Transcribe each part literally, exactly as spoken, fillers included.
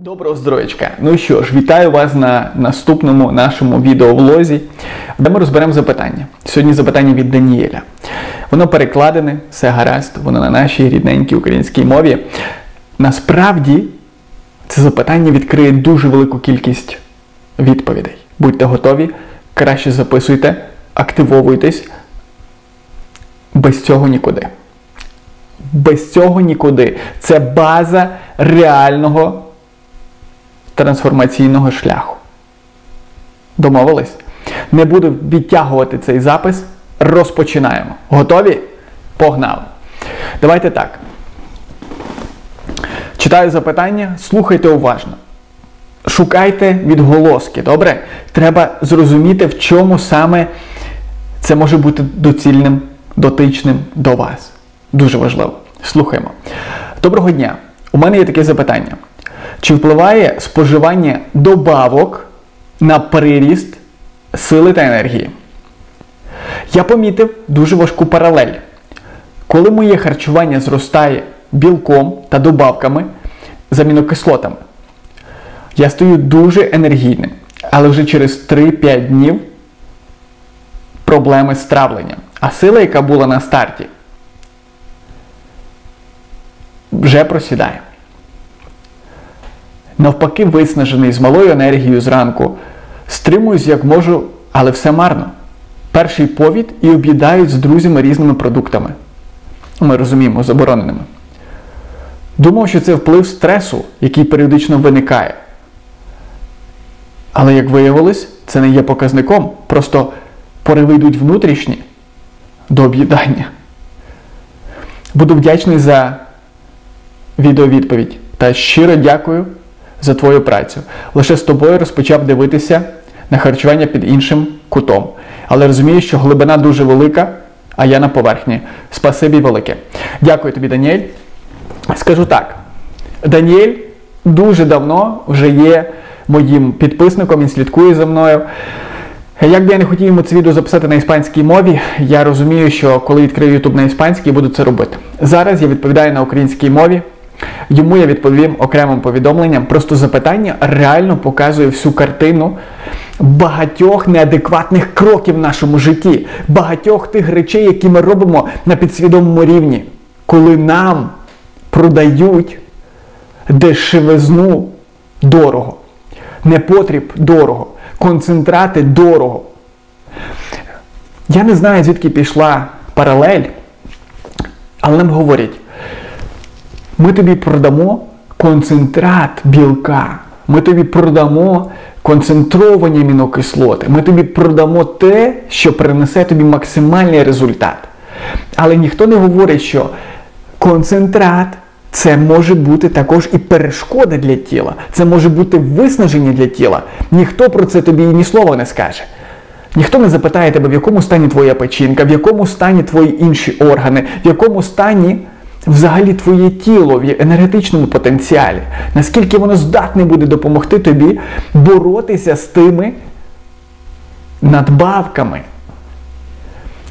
Доброго здоров'ячка! Ну що ж, вітаю вас на наступному нашому відеовлозі, де ми розберемо запитання. Сьогодні запитання від Даніеля. Воно перекладене, все гаразд, воно на нашій рідненькій українській мові. Насправді, це запитання відкриє дуже велику кількість відповідей. Будьте готові, краще записуйте, активовуйтесь. Без цього нікуди. Без цього нікуди. Це база реального трансформаційного шляху. Домовились? Не буду відтягувати цей запис. Розпочинаємо. Готові? Погнали! Давайте так. Читаю запитання, слухайте уважно. Шукайте відголоски, добре? Треба зрозуміти, в чому саме це може бути доцільним, дотичним до вас. Дуже важливо. Слухаємо. Доброго дня. У мене є таке запитання. Чи впливає споживання добавок на приріст сили та енергії? Я помітив дуже важку паралель. Коли моє харчування зростає білком та добавками з амінокислотами, я стаю дуже енергійним, але вже через три-п'ять днів проблеми з травленням. А сила, яка була на старті, вже просідає. Навпаки, виснажений, з малою енергією зранку. Стримуюсь, як можу, але все марно. Перший повід і об'їдають з друзями різними продуктами. Ми розуміємо, забороненими. Думав, що це вплив стресу, який періодично виникає. Але, як виявилось, це не є показником. Просто пориви йдуть внутрішні до об'їдання. Буду вдячний за відеовідповідь. Та щиро дякую за твою працю. Лише з тобою розпочав дивитися на харчування під іншим кутом. Але розумію, що глибина дуже велика, а я на поверхні. Спасибі велике. Дякую тобі, Даніель. Скажу так. Даніель дуже давно вже є моїм підписником, він слідкує за мною. Як би я не хотів йому це відео записати на іспанській мові, я розумію, що коли відкрию YouTube на іспанській, буду це робити. Зараз я відповідаю на українській мові. Йому я відповім окремим повідомленням. Просто запитання реально показує всю картину багатьох неадекватних кроків в нашому житті. Багатьох тих речей, які ми робимо на підсвідомому рівні. Коли нам продають дешевизну дорого. Непотріб дорого. Концентрати дорого. Я не знаю, звідки пішла паралель, але нам говорять, ми тобі продамо концентрат білка, ми тобі продамо концентровані амінокислоти, ми тобі продамо те, що принесе тобі максимальний результат. Але ніхто не говорить, що концентрат – це може бути також і перешкода для тіла, це може бути виснаження для тіла. Ніхто про це тобі ні слова не скаже. Ніхто не запитає тебе, в якому стані твоя печінка, в якому стані твої інші органи, в якому стані взагалі твоє тіло в енергетичному потенціалі. Наскільки воно здатне буде допомогти тобі боротися з тими надбавками.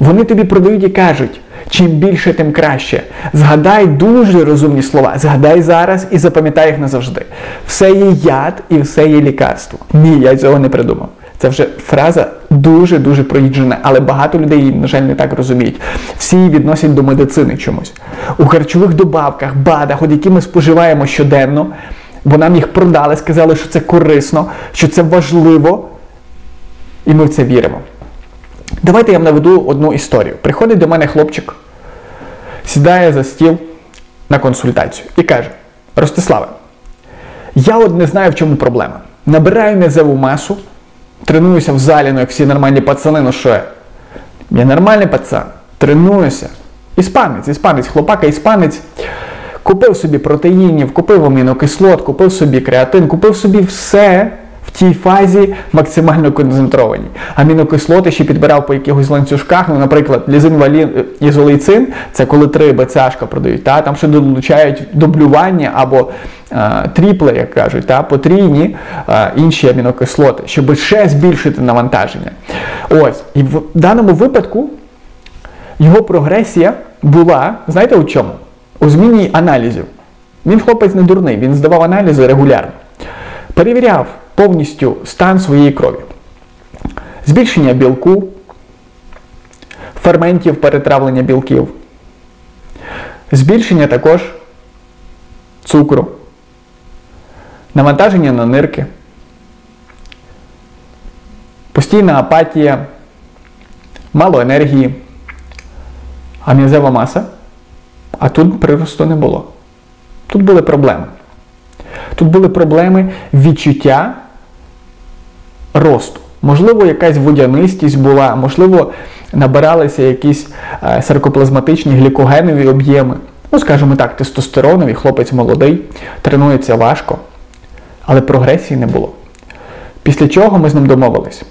Вони тобі продають і кажуть, чим більше, тим краще. Згадай дуже розумні слова, згадай зараз і запам'ятай їх назавжди. Все є яд і все є лікарство. Ні, я цього не придумав. Це вже фраза дуже-дуже проїжджена, але багато людей її, на жаль, не так розуміють. Всі її відносять до медицини чомусь. У харчових добавках, БАДах, от які ми споживаємо щоденно, бо нам їх продали, сказали, що це корисно, що це важливо, і ми в це віримо. Давайте я вам наведу одну історію. Приходить до мене хлопчик, сідає за стіл на консультацію і каже, Ростиславе, я от не знаю, в чому проблема. Набираю м'язову масу, тренуюся в залі, ну як всі нормальні пацани, ну що я? Я нормальний пацан, тренуюся. Іспанець, іспанець, хлопака, іспанець. Купив собі протеїнів, купив амінокислот, купив собі креатин, купив собі все в тій фазі максимально концентрованій. Амінокислоти ще підбирав по якихось ланцюжках, ну, наприклад, лізин, валін, ізолейцин, це коли три БЦАшка продають, та? Там ще долучають дублювання або тріпле, як кажуть, та, потрійні а, інші амінокислоти, щоб ще збільшити навантаження. Ось, і в даному випадку його прогресія була, знаєте у чому? У зміні аналізів. Він хлопець не дурний, він здавав аналізи регулярно. перевіряв повністю стан своєї крові. Збільшення білку, ферментів перетравлення білків, збільшення також цукру, навантаження на нирки, постійна апатія, мало енергії, а м'язева маса, а тут приросту не було. Тут були проблеми. Тут були проблеми відчуття росту. Можливо, якась водянистість була, можливо, набиралися якісь саркоплазматичні глікогенові об'єми. Ну, скажімо так, тестостеронові, хлопець молодий, тренується важко, але прогресії не було. Після чого ми з ним домовились,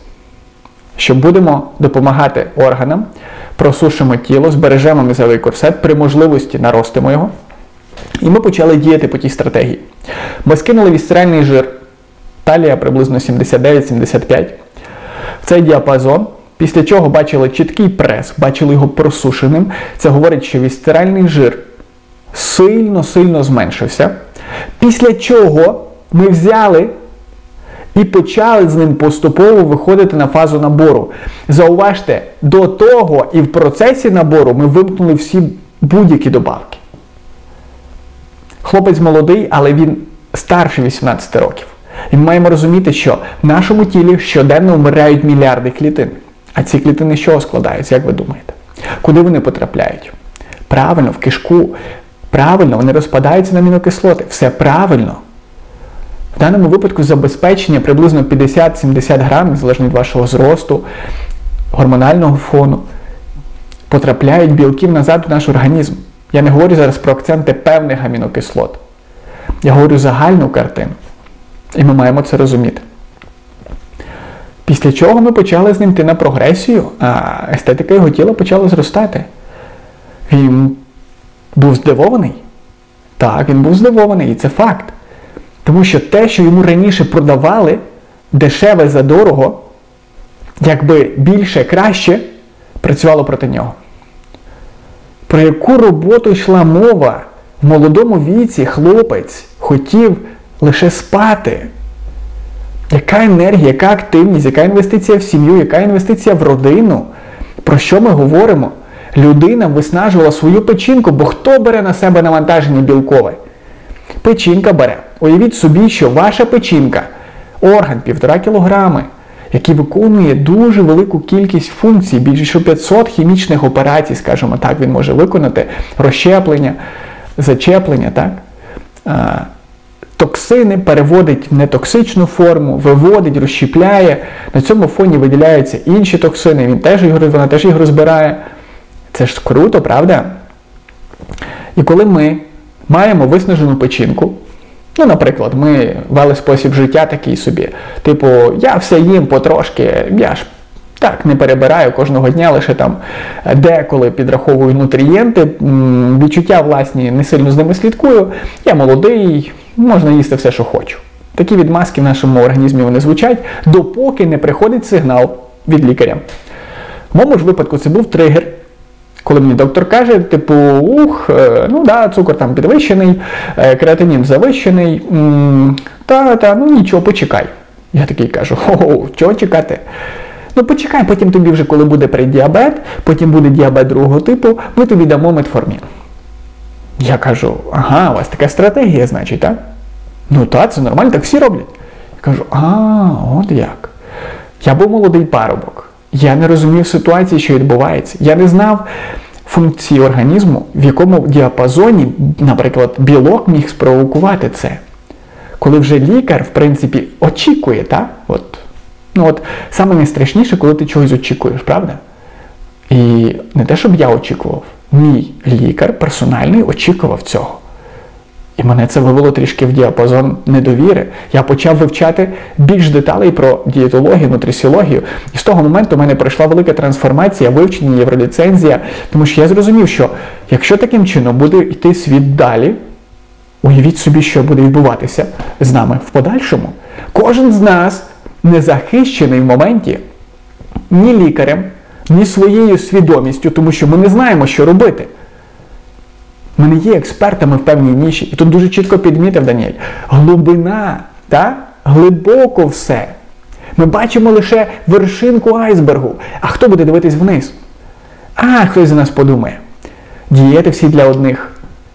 що будемо допомагати органам, просушимо тіло, збережемо м'язовий корсет, при можливості наростимо його. І ми почали діяти по тій стратегії. Ми скинули вісцеральний жир, талія приблизно сімдесят дев'ять - сімдесят п'ять, цей діапазон, після чого бачили чіткий прес, бачили його просушеним. Це говорить, що вісцеральний жир сильно-сильно зменшився, після чого ми взяли і почали з ним поступово виходити на фазу набору. Зауважте, до того і в процесі набору ми вимкнули всі будь-які добавки. Хлопець молодий, але він старше вісімнадцяти років. І ми маємо розуміти, що в нашому тілі щоденно вмирають мільярди клітин. А ці клітини з чого складаються, як ви думаєте? Куди вони потрапляють? Правильно, в кишку. Правильно, вони розпадаються на амінокислоти. Все правильно. В даному випадку забезпечення приблизно п'ятдесят - сімдесят грамів, залежно від вашого зросту, гормонального фону, потрапляють білків назад в наш організм. Я не говорю зараз про акценти певних амінокислот. Я говорю загальну картину. І ми маємо це розуміти. Після чого ми почали з ним йти на прогресію, а естетика його тіла почала зростати. Він був здивований. Так, він був здивований, і це факт. Тому що те, що йому раніше продавали, дешеве за дорого, якби більше, краще, працювало проти нього. Про яку роботу йшла мова? В молодому віці хлопець хотів лише спати. Яка енергія, яка активність, яка інвестиція в сім'ю, яка інвестиція в родину? Про що ми говоримо? Людина виснажувала свою печінку, бо хто бере на себе навантаження білкове? Печінка бере. Уявіть собі, що ваша печінка – орган півтора кілограми, який виконує дуже велику кількість функцій, більше п'ятсот хімічних операцій, скажімо так, він може виконати розщеплення, зачеплення, так? А, токсини переводить в нетоксичну форму, виводить, розщепляє, на цьому фоні виділяються інші токсини, він теж їх, вона теж їх розбирає. Це ж круто, правда? І коли ми маємо виснажену печінку, ну, наприклад, ми вели спосіб життя такий собі, типу, я все їм потрошки, я ж так не перебираю кожного дня, лише там деколи підраховую нутрієнти, відчуття власні, не сильно з ними слідкую, я молодий, можна їсти все, що хочу. Такі відмазки в нашому організмі вони звучать, допоки не приходить сигнал від лікаря. В моєму ж випадку це був тригер. Коли мені доктор каже, типу, ух, ну да, цукор там підвищений, креатинін завищений, та-та, ну нічого, почекай. Я такий кажу, о, чого чекати? Ну почекай, потім тобі вже, коли буде преддіабет, потім буде діабет другого типу, ми тобі дамо метформін. Я кажу, ага, у вас така стратегія, значить, так? Ну так, це нормально, так всі роблять. Я кажу, а, от як. Я був молодий парубок. Я не розумів ситуації, що відбувається. Я не знав функції організму, в якому діапазоні, наприклад, білок міг спровокувати це. Коли вже лікар, в принципі, очікує, так? От. Ну от, саме найстрашніше, коли ти чогось очікуєш, правда? І не те, щоб я очікував. Мій лікар персональний очікував цього. І мене це вивело трішки в діапазон недовіри. Я почав вивчати більш деталей про дієтологію, нутрисіологію. І з того моменту в мене пройшла велика трансформація, вивчення, євроліцензія. Тому що я зрозумів, що якщо таким чином буде йти світ далі, уявіть собі, що буде відбуватися з нами в подальшому. Кожен з нас не захищений в моменті ні лікарем, ні своєю свідомістю, тому що ми не знаємо, що робити. Ми не є експертами в певній ніші. І тут дуже чітко підмітив Даніель. Глибина, та? глибоко все. Ми бачимо лише вершинку айсбергу. А хто буде дивитись вниз? А, хтось за нас подумає. Дієти всі для одних.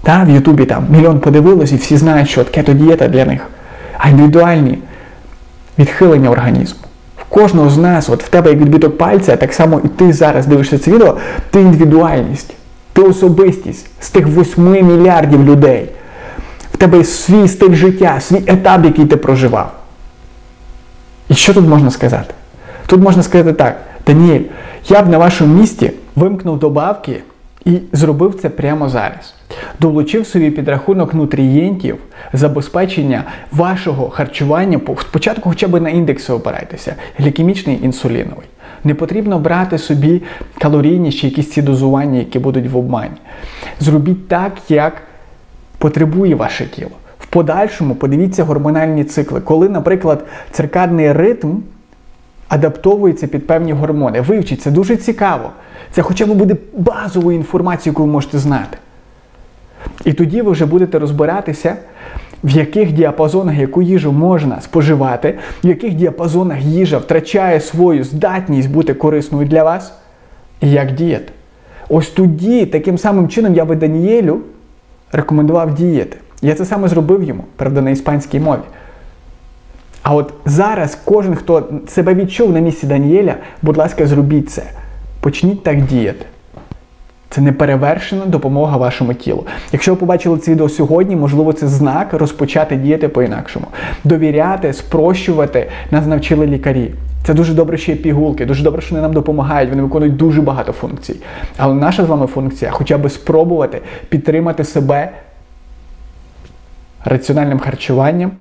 Та, в Ютубі там мільйон подивилось і всі знають, що кето-дієта для них. А індивідуальні відхилення організму. В кожного з нас, от в тебе як відбиток пальця, так само і ти зараз дивишся це відео, ти індивідуальність, ти особистість з тих восьми мільярдів людей. В тебе свій стиль життя, свій етап, який ти проживав. І що тут можна сказати? Тут можна сказати так: Даніель, я б на вашому місці вимкнув добавки і зробив це прямо зараз. Долучив собі підрахунок нутрієнтів, забезпечення вашого харчування. Спочатку хоча б на індекси опирайтеся, глікемічний, інсуліновий. Не потрібно брати собі калорійні чи якісь ці дозування, які будуть в обмані. Зробіть так, як потребує ваше тіло. В подальшому подивіться гормональні цикли, коли, наприклад, циркадний ритм адаптовується під певні гормони. Вивчіть, це дуже цікаво. Це хоча б буде базовою інформацією, яку ви можете знати. І тоді ви вже будете розбиратися, в яких діапазонах яку їжу можна споживати, в яких діапазонах їжа втрачає свою здатність бути корисною для вас, і як діяти. Ось тоді, таким самим чином, я би Даніелю рекомендував діяти. Я це саме зробив йому, правда, на іспанській мові. А от зараз кожен, хто себе відчув на місці Даніеля, будь ласка, зробіть це. Почніть так діяти. Це неперевершена допомога вашому тілу. Якщо ви побачили це відео сьогодні, можливо, це знак розпочати діяти по-інакшому. Довіряти, спрощувати нас навчили лікарі. Це дуже добре, що є пігулки, дуже добре, що вони нам допомагають, вони виконують дуже багато функцій. Але наша з вами функція – хоча б спробувати підтримати себе раціональним харчуванням.